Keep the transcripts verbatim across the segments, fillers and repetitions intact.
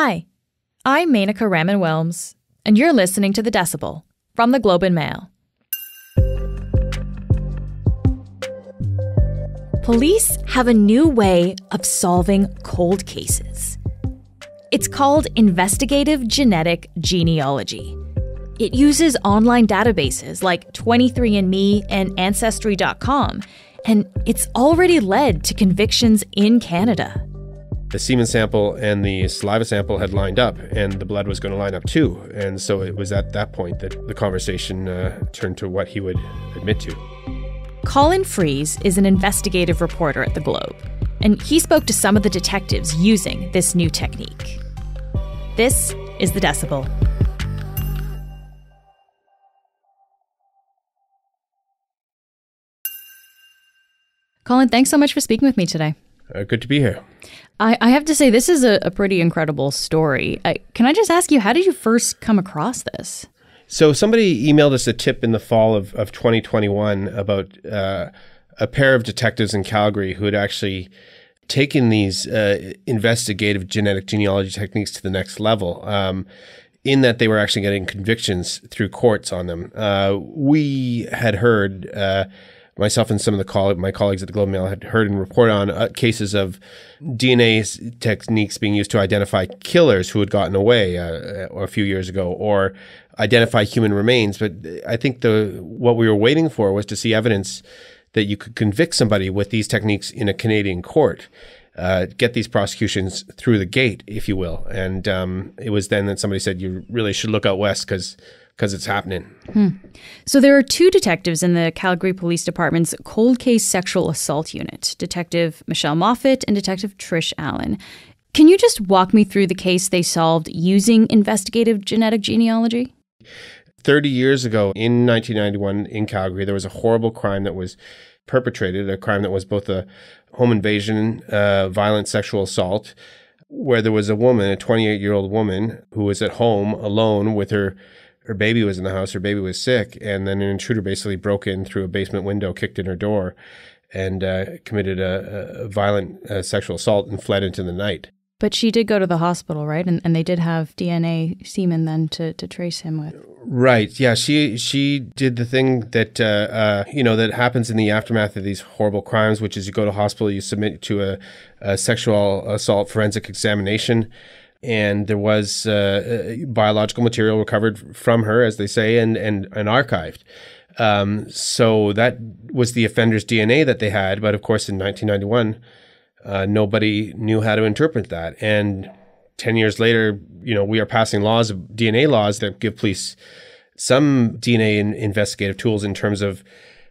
Hi, I'm Manika Raman-Wilms, and you're listening to The Decibel from The Globe and Mail. Police have a new way of solving cold cases. It's called investigative genetic genealogy. It uses online databases like twenty-three and me and Ancestry dot com, and it's already led to convictions in Canada. The semen sample and the saliva sample had lined up, and the blood was going to line up too. And so it was at that point that the conversation uh, turned to what he would admit to. Colin Freeze is an investigative reporter at The Globe, and he spoke to some of the detectives using this new technique. This is The Decibel. Colin, thanks so much for speaking with me today. Uh, good to be here. I, I have to say, this is a, a pretty incredible story. I, can I just ask you, how did you first come across this? So somebody emailed us a tip in the fall of, of twenty twenty-one about uh, a pair of detectives in Calgary who had actually taken these uh, investigative genetic genealogy techniques to the next level, um, in that they were actually getting convictions through courts on them. Uh, we had heard... Uh, Myself and some of the coll- my colleagues at the Globe and Mail had heard and reported on uh, cases of D N A s- techniques being used to identify killers who had gotten away uh, a few years ago, or identify human remains. But I think the what we were waiting for was to see evidence that you could convict somebody with these techniques in a Canadian court, uh, get these prosecutions through the gate, if you will. And um, it was then that somebody said, you really should look out west because... because it's happening. Hmm. So there are two detectives in the Calgary Police Department's Cold Case Sexual Assault Unit, Detective Michelle Moffitt and Detective Trish Allen. Can you just walk me through the case they solved using investigative genetic genealogy? thirty years ago, in nineteen ninety-one, in Calgary, there was a horrible crime that was perpetrated, a crime that was both a home invasion, uh, violent sexual assault, where there was a woman, a twenty-eight-year-old woman, who was at home alone with her Her baby was in the house, her baby was sick, and then an intruder basically broke in through a basement window, kicked in her door, and uh, committed a, a violent uh, sexual assault and fled into the night. But she did go to the hospital, right? And, and they did have D N A semen then to, to trace him with. Right, yeah. She she did the thing that, uh, uh, you know, that happens in the aftermath of these horrible crimes, which is you go to hospital, you submit to a, a sexual assault forensic examination. And there was uh, biological material recovered from her, as they say, and and, and archived. Um, so that was the offender's D N A that they had. But of course, in nineteen ninety-one, uh, nobody knew how to interpret that. And ten years later, you know, we are passing laws, D N A laws, that give police some D N A in investigative tools in terms of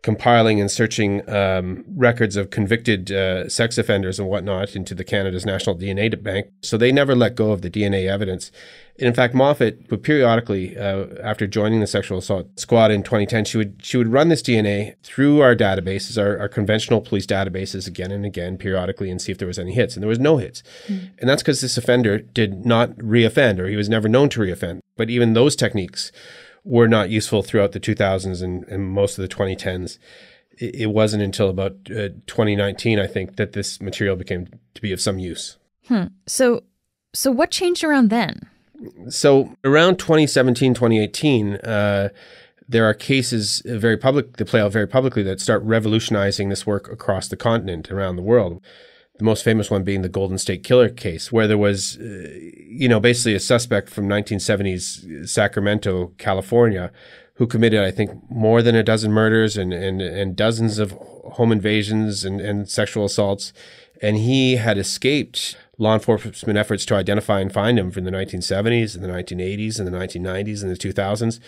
compiling and searching um, records of convicted uh, sex offenders and whatnot into the Canada's National D N A Bank. So they never let go of the D N A evidence. And in fact, Moffitt would periodically, uh, after joining the sexual assault squad in twenty ten, she would she would run this D N A through our databases, our, our conventional police databases, again and again, periodically, and see if there was any hits. And there was no hits. Mm. And that's because this offender did not reoffend, or he was never known to reoffend. But even those techniques were not useful throughout the two thousands and, and most of the twenty tens. It, it wasn't until about uh, twenty nineteen, I think, that this material became to be of some use. Hmm. So, so what changed around then? So around twenty seventeen, twenty eighteen, uh, there are cases very public that play out very publicly that start revolutionizing this work across the continent, around the world. The most famous one being the Golden State Killer case, where there was, uh, you know, basically a suspect from nineteen seventies Sacramento, California, who committed, I think, more than a dozen murders and and, and dozens of home invasions and, and sexual assaults. And he had escaped law enforcement efforts to identify and find him from the nineteen seventies and the nineteen eighties and the nineteen nineties and the two thousands.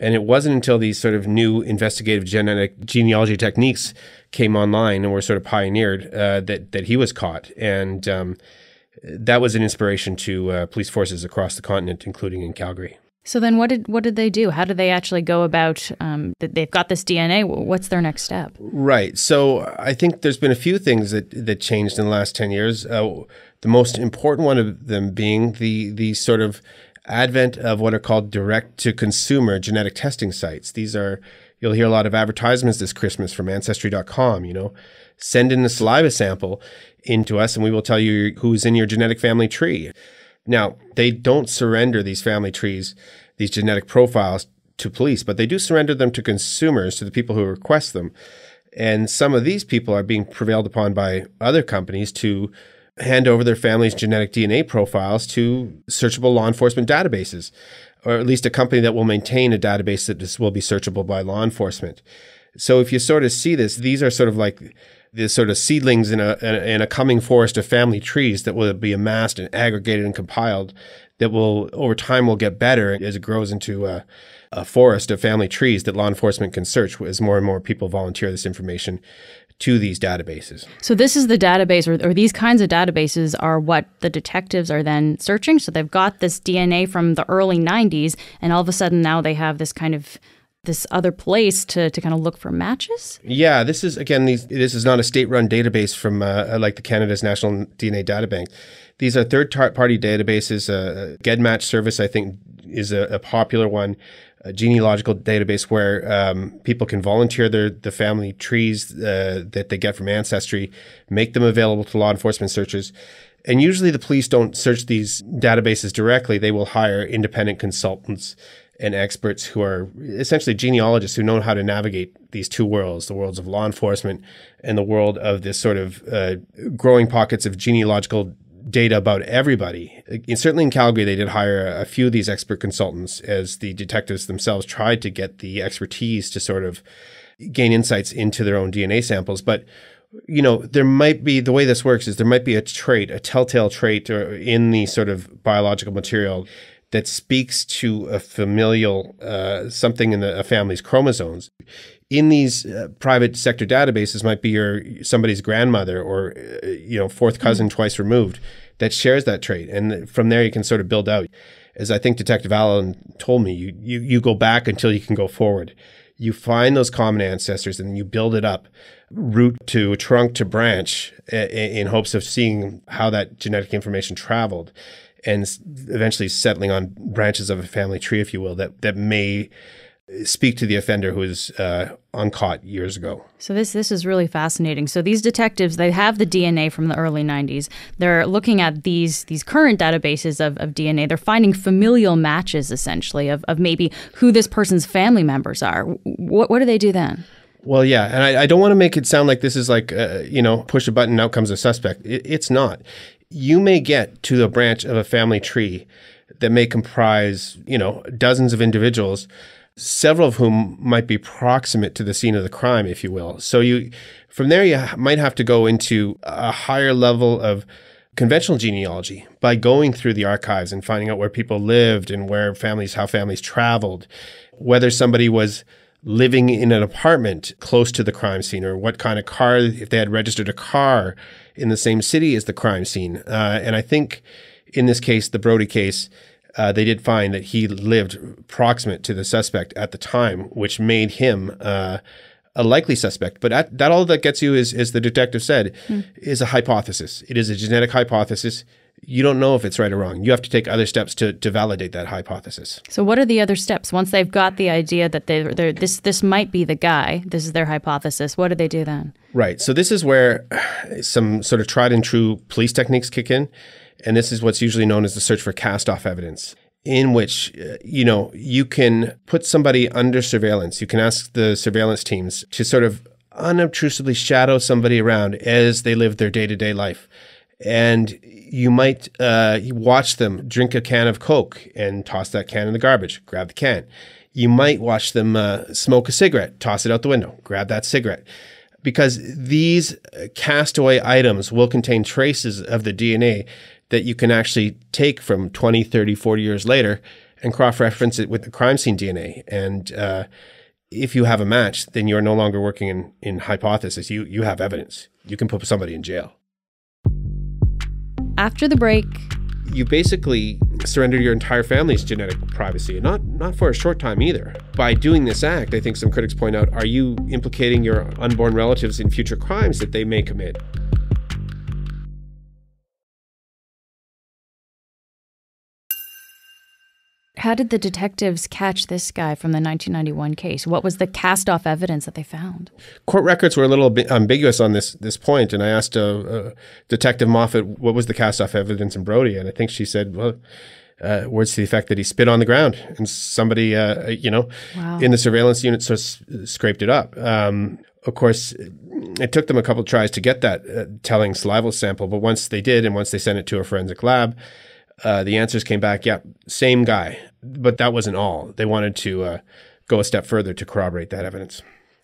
And it wasn't until these sort of new investigative genetic genealogy techniques came online and were sort of pioneered uh, that, that he was caught. And um, that was an inspiration to uh, police forces across the continent, including in Calgary. So then what did what did they do? How did they actually go about um, that? They've got this D N A. What's their next step? Right. So I think there's been a few things that, that changed in the last ten years. Uh, the most important one of them being the the sort of advent of what are called direct-to-consumer genetic testing sites. These are, you'll hear a lot of advertisements this Christmas from Ancestry dot com, you know, send in the saliva sample into us and we will tell you who's in your genetic family tree. Now, they don't surrender these family trees, these genetic profiles, to police, but they do surrender them to consumers, to the people who request them. And some of these people are being prevailed upon by other companies to hand over their family's genetic D N A profiles to searchable law enforcement databases, or at least a company that will maintain a database that will be searchable by law enforcement. So if you sort of see this, these are sort of like the sort of seedlings in a, in a coming forest of family trees that will be amassed and aggregated and compiled that will, over time, will get better as it grows into a, a forest of family trees that law enforcement can search as more and more people volunteer this information to these databases. So this is the database, or, or these kinds of databases are what the detectives are then searching. So they've got this D N A from the early nineties, and all of a sudden now they have this kind of this other place to, to kind of look for matches? Yeah, this is, again, these, this is not a state-run database from uh, like the Canada's National D N A Data Bank. These are third-party databases. Uh, GedMatch service, I think, is a, a popular one, a genealogical database where um, people can volunteer their the family trees uh, that they get from Ancestry, make them available to law enforcement searchers. And usually the police don't search these databases directly. They will hire independent consultants and experts who are essentially genealogists who know how to navigate these two worlds, the worlds of law enforcement and the world of this sort of uh, growing pockets of genealogical data about everybody. And certainly in Calgary, they did hire a few of these expert consultants as the detectives themselves tried to get the expertise to sort of gain insights into their own D N A samples. But you know, there might be, the way this works is there might be a trait, a telltale trait or in the sort of biological material that speaks to a familial, uh, something in the, a family's chromosomes. In these uh, private sector databases might be your somebody's grandmother or, uh, you know, fourth cousin mm-hmm. twice removed that shares that trait. And from there, you can sort of build out. As I think Detective Allen told me, you, you, you go back until you can go forward. You find those common ancestors and you build it up, root to trunk to branch, in, in hopes of seeing how that genetic information traveled, and eventually settling on branches of a family tree, if you will, that, that may speak to the offender who was uh, uncaught years ago. So this this is really fascinating. So these detectives, they have the D N A from the early nineties. They're looking at these these current databases of, of D N A. They're finding familial matches, essentially, of, of maybe who this person's family members are. What, what do they do then? Well, yeah. And I, I don't want to make it sound like this is like, uh, you know, push a button, out comes a suspect. It, it's not. You may get to a branch of a family tree that may comprise, you know, dozens of individuals, several of whom might be proximate to the scene of the crime, if you will. So you, from there, you might have to go into a higher level of conventional genealogy by going through the archives and finding out where people lived and where families, how families traveled, whether somebody was living in an apartment close to the crime scene, or what kind of car, if they had registered a car in the same city as the crime scene. Uh, and I think in this case, the Brody case, uh, they did find that he lived proximate to the suspect at the time, which made him uh, a likely suspect. But at, that all that gets you is, as the detective said, mm. is a hypothesis. It is a genetic hypothesis. You don't know if it's right or wrong. You have to take other steps to, to validate that hypothesis. So what are the other steps? Once they've got the idea that they they're, this this might be the guy, this is their hypothesis, what do they do then? Right. So this is where some sort of tried and true police techniques kick in. And this is what's usually known as the search for cast-off evidence, in which, you know, you can put somebody under surveillance. You can ask the surveillance teams to sort of unobtrusively shadow somebody around as they live their day-to-day life. And you might uh, watch them drink a can of Coke and toss that can in the garbage, grab the can. You might watch them uh, smoke a cigarette, toss it out the window, grab that cigarette. Because these castaway items will contain traces of the D N A that you can actually take from twenty, thirty, forty years later and cross-reference it with the crime scene D N A. And uh, if you have a match, then you're no longer working in, in hypothesis. You, you have evidence. You can put somebody in jail. After the break, you basically surrender your entire family's genetic privacy, and not, not for a short time either. By doing this act, I think some critics point out, are you implicating your unborn relatives in future crimes that they may commit? How did the detectives catch this guy from the nineteen ninety-one case? What was the cast-off evidence that they found? Court records were a little bit ambiguous on this this point, and I asked uh, uh, Detective Moffitt what was the cast-off evidence in Brody, and I think she said, well, Uh, words to the effect that he spit on the ground and somebody, uh, you know, wow. in the surveillance unit sort of scraped it up. Um, of course, it took them a couple of tries to get that uh, telling saliva sample, but once they did and once they sent it to a forensic lab, uh, the answers came back, yep, yeah, same guy. But that wasn't all. They wanted to uh, go a step further to corroborate that evidence.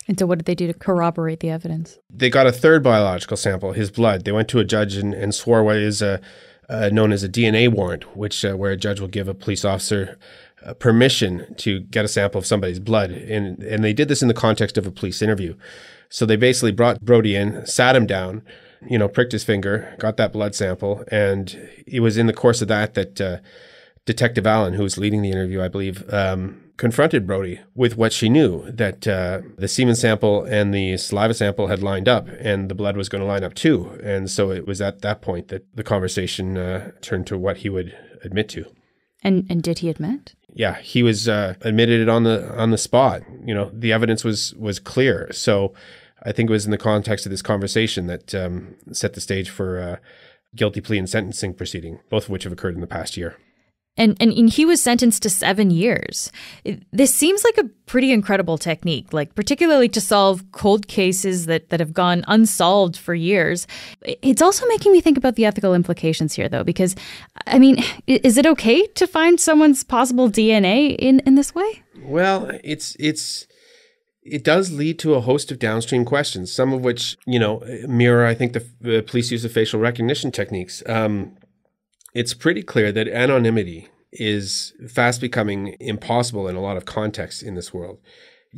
And so what did they do to corroborate the evidence? They got a third biological sample, his blood. They went to a judge and, and swore what is a... Uh, known as a D N A warrant, which uh, where a judge will give a police officer uh, permission to get a sample of somebody's blood. And, and they did this in the context of a police interview. So they basically brought Brody in, sat him down, you know, pricked his finger, got that blood sample. And it was in the course of that that uh, Detective Allen, who was leading the interview, I believe, um, confronted Brody with what she knew, that uh, the semen sample and the saliva sample had lined up and the blood was going to line up too. And so it was at that point that the conversation uh, turned to what he would admit to. And and did he admit? Yeah, he was uh, admitted it on the on the spot. You know, the evidence was was clear. So I think it was in the context of this conversation that um, set the stage for a guilty plea and sentencing proceeding, both of which have occurred in the past year. And, and and he was sentenced to seven years. This seems like a pretty incredible technique, like particularly to solve cold cases that, that have gone unsolved for years. It's also making me think about the ethical implications here, though, because, I mean, is it okay to find someone's possible D N A in, in this way? Well, it's it's it does lead to a host of downstream questions, some of which, you know, mirror, I think, the, the police use of facial recognition techniques. Um It's pretty clear that anonymity is fast becoming impossible in a lot of contexts in this world.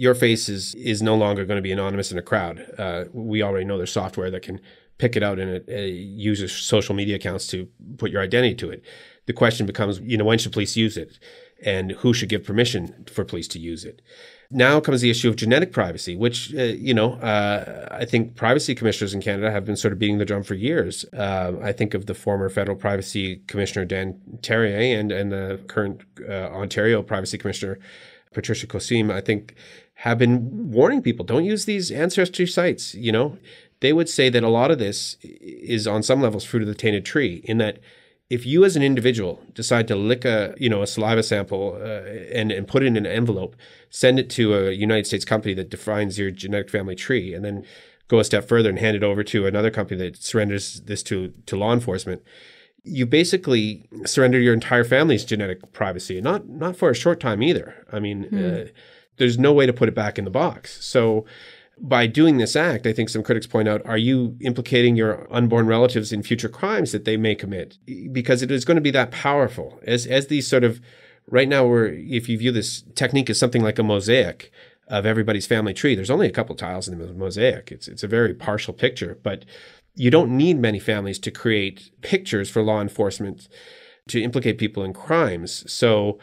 Your face is, is no longer going to be anonymous in a crowd. Uh, we already know there's software that can pick it out and uh, use your social media accounts to put your identity to it. The question becomes, you know, when should police use it? And who should give permission for police to use it? Now comes the issue of genetic privacy, which, uh, you know, uh, I think privacy commissioners in Canada have been sort of beating the drum for years. Uh, I think of the former federal privacy commissioner, Dan Terrier, and, and the current uh, Ontario privacy commissioner, Patricia Kossim, I think, have been warning people, don't use these ancestry sites, you know. They would say that a lot of this is on some levels fruit of the tainted tree, in that if you as an individual decide to lick a, you know, a saliva sample uh, and, and put it in an envelope, send it to a United States company that defines your genetic family tree, and then go a step further and hand it over to another company that surrenders this to, to law enforcement, you basically surrender your entire family's genetic privacy, not, not for a short time either. I mean, mm. uh, there's no way to put it back in the box. So by doing this act, I think some critics point out, are you implicating your unborn relatives in future crimes that they may commit? Because it is going to be that powerful. As as these sort of, right now, we're, if you view this technique as something like a mosaic of everybody's family tree, there's only a couple tiles in the mosaic. It's, it's a very partial picture, but you don't need many families to create pictures for law enforcement to implicate people in crimes. So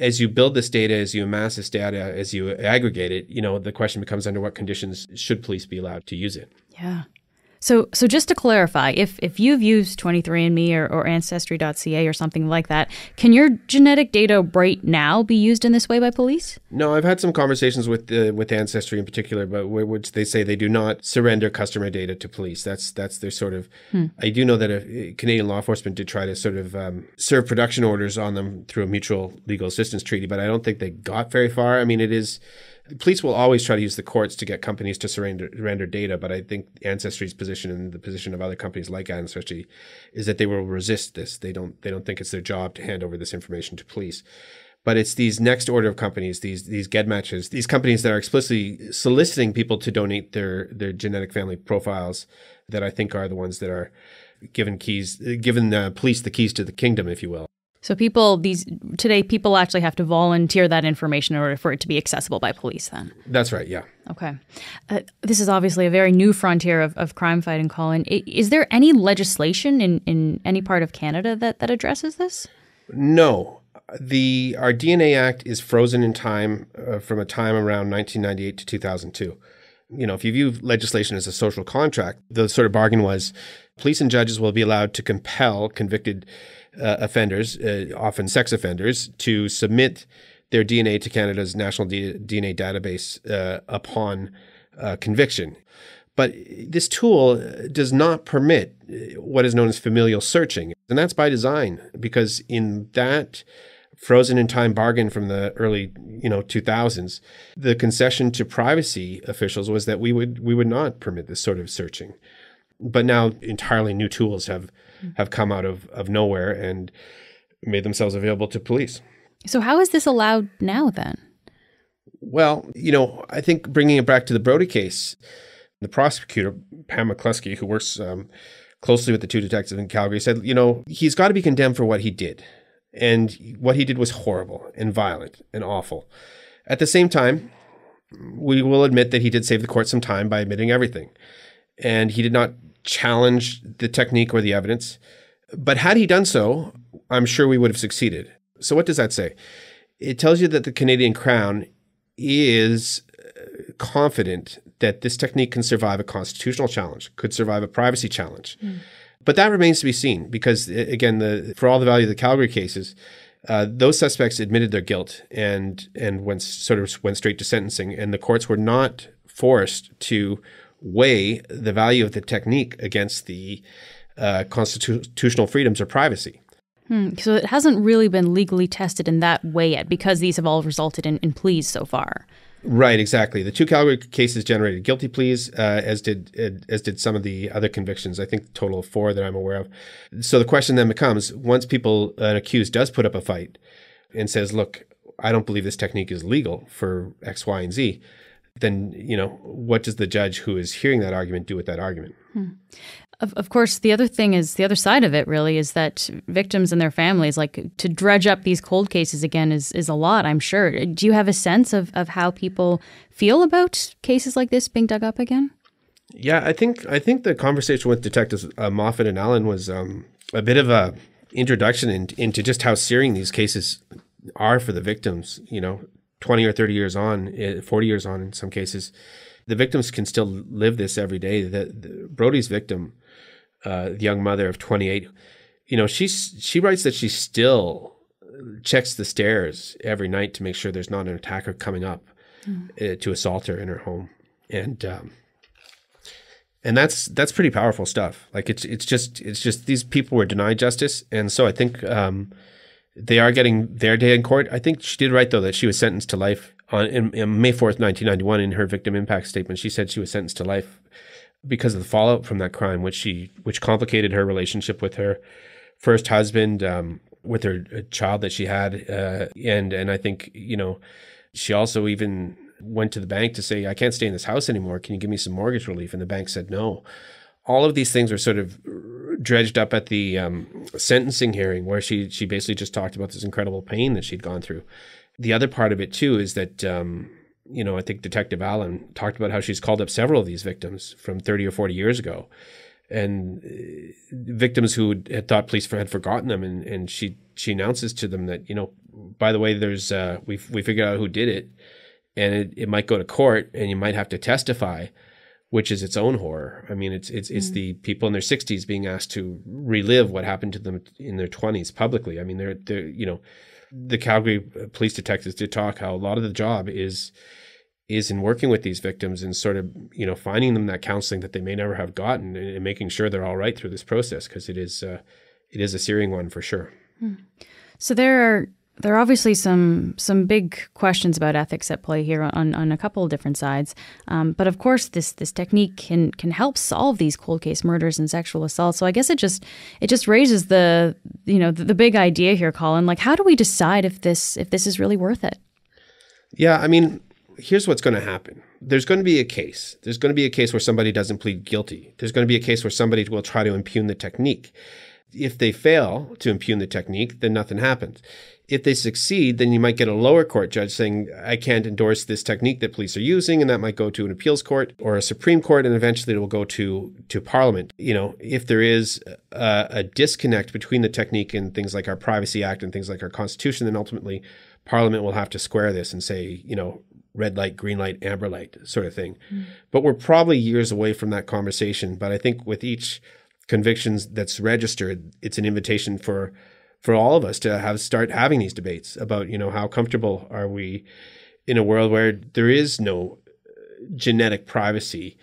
as you build this data, as you amass this data, as you aggregate it, you know, the question becomes, under what conditions should police be allowed to use it? Yeah. So so just to clarify, if if you've used twenty-three and me or, or Ancestry dot C A or something like that, can your genetic data right now be used in this way by police? No, I've had some conversations with uh, with Ancestry in particular, but where which they say they do not surrender customer data to police. That's that's their sort of hmm. – I do know that a, a Canadian law enforcement did try to sort of um, serve production orders on them through a mutual legal assistance treaty, but I don't think they got very far. I mean, it is – police will always try to use the courts to get companies to surrender, surrender data, but I think Ancestry's position and the position of other companies like Ancestry is that they will resist this. They don't. They don't think it's their job to hand over this information to police. But it's these next order of companies, these these GedMatches, these companies that are explicitly soliciting people to donate their their genetic family profiles, that I think are the ones that are given keys, given the police the keys to the kingdom, if you will. So people, these today, people actually have to volunteer that information in order for it to be accessible by police then? That's right, yeah. Okay. Uh, this is obviously a very new frontier of, of crime fighting, Colin. I, is there any legislation in, in any part of Canada that, that addresses this? No. The Our D N A Act is frozen in time uh, from a time around nineteen ninety-eight to two thousand two. You know, if you view legislation as a social contract, the sort of bargain was police and judges will be allowed to compel convicted uh, offenders, uh, often sex offenders, to submit their D N A to Canada's National D N A Database uh, upon uh, conviction. But this tool does not permit what is known as familial searching. And that's by design, because in that frozen in time bargain from the early, you know, two thousands, the concession to privacy officials was that we would we would not permit this sort of searching. But now entirely new tools have have come out of, of nowhere and made themselves available to police. So how is this allowed now then? Well, you know, I think bringing it back to the Brody case, the prosecutor, Pam McCluskey, who works um, closely with the two detectives in Calgary, said, you know, he's got to be condemned for what he did. And what he did was horrible and violent and awful. At the same time, we will admit that he did save the court some time by admitting everything. And he did not challenge the technique or the evidence. But had he done so, I'm sure we would have succeeded. So what does that say? It tells you that the Canadian Crown is confident that this technique can survive a constitutional challenge, could survive a privacy challenge. Mm. But that remains to be seen because, again, the, for all the value of the Calgary cases, uh, those suspects admitted their guilt and and went sort of went straight to sentencing. And the courts were not forced to weigh the value of the technique against the uh, constitutional freedoms or privacy. Hmm. So it hasn't really been legally tested in that way yet because these have all resulted in, in pleas so far. Right, exactly. The two Calgary cases generated guilty pleas, uh, as did as did some of the other convictions, I think total of four that I'm aware of. So the question then becomes, once people, an accused does put up a fight and says, look, I don't believe this technique is legal for X, Y, and Z, then, you know, what does the judge who is hearing that argument do with that argument? Hmm. Of, of course, the other thing is, the other side of it really is that victims and their families, like to dredge up these cold cases again is, is a lot, I'm sure. Do you have a sense of, of how people feel about cases like this being dug up again? Yeah, I think I think the conversation with Detectives uh, Moffitt and Allen was um, a bit of a introduction in, into just how searing these cases are for the victims, you know, twenty or thirty years on, forty years on in some cases. The victims can still live this every day. The, the, Brody's victim, Uh, the young mother of twenty-eight, you know, she's, she writes that she still checks the stairs every night to make sure there's not an attacker coming up mm. uh, to assault her in her home. And um, and that's that's pretty powerful stuff. Like it's it's just it's just these people were denied justice, and so I think um, they are getting their day in court. I think she did write though that she was sentenced to life on in, in May fourth, nineteen ninety-one. In her victim impact statement, she said she was sentenced to life because of the fallout from that crime, which she, which complicated her relationship with her first husband, um, with her child that she had, uh, and and I think, you know, she also even went to the bank to say, I can't stay in this house anymore. Can you give me some mortgage relief? And the bank said no. All of these things were sort of dredged up at the um, sentencing hearing, where she she basically just talked about this incredible pain that she'd gone through. The other part of it too is that, Um, you know, I think Detective Allen talked about how she's called up several of these victims from thirty or forty years ago, and uh, victims who had thought police had forgotten them. And, and she, she announces to them that, you know, by the way, there's, uh, we've, we figured out who did it, and it, it might go to court and you might have to testify, which is its own horror. I mean, it's, it's, mm-hmm. it's the people in their sixties being asked to relive what happened to them in their twenties publicly. I mean, they're, they're, you know, the Calgary police detectives did talk how a lot of the job is is in working with these victims and sort of, you know, finding them that counseling that they may never have gotten, and, and making sure they're all right through this process, because it is uh, it is a searing one for sure. Hmm. So there are there are obviously some some big questions about ethics at play here on on a couple of different sides, um, but of course this this technique can can help solve these cold case murders and sexual assaults. So I guess it just it just raises the you know the, the big idea here, Colin. Like, how do we decide if this if this is really worth it? Yeah, I mean, here's what's going to happen. There's going to be a case. There's going to be a case where somebody doesn't plead guilty. There's going to be a case where somebody will try to impugn the technique. If they fail to impugn the technique, then nothing happens. If they succeed, then you might get a lower court judge saying, I can't endorse this technique that police are using, and that might go to an appeals court or a Supreme Court, and eventually it will go to, to Parliament. You know, if there is a, a disconnect between the technique and things like our Privacy Act and things like our Constitution, then ultimately Parliament will have to square this and say, you know, red light, green light, amber light sort of thing. Mm. But we're probably years away from that conversation. But I think with each conviction that's registered, it's an invitation for for all of us to have start having these debates about, you know, how comfortable are we in a world where there is no genetic privacy,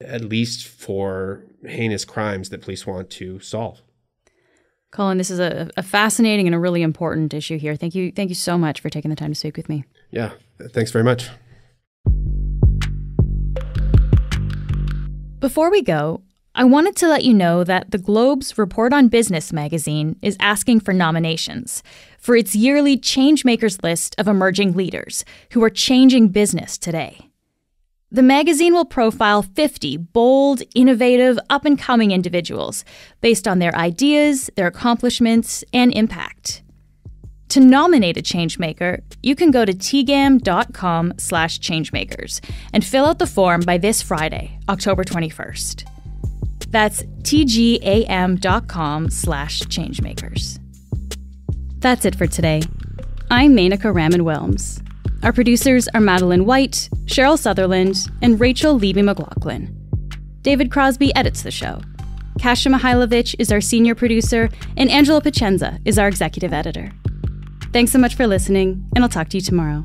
at least for heinous crimes that police want to solve. Colin, this is a, a fascinating and a really important issue here. Thank you. Thank you so much for taking the time to speak with me. Yeah, thanks very much. Before we go, I wanted to let you know that The Globe's Report on Business magazine is asking for nominations for its yearly Changemakers list of emerging leaders who are changing business today. The magazine will profile fifty bold, innovative, up-and-coming individuals based on their ideas, their accomplishments, and impact. To nominate a changemaker, you can go to tgam.com slash changemakers and fill out the form by this Friday, October twenty-first. That's tgam.com slash changemakers. That's it for today. I'm Manika Raman-Wilms. Our producers are Madeline White, Cheryl Sutherland, and Rachel Levy McLaughlin. David Crosby edits the show. Kasia Mihailovich is our senior producer, and Angela Pacenza is our executive editor. Thanks so much for listening, and I'll talk to you tomorrow.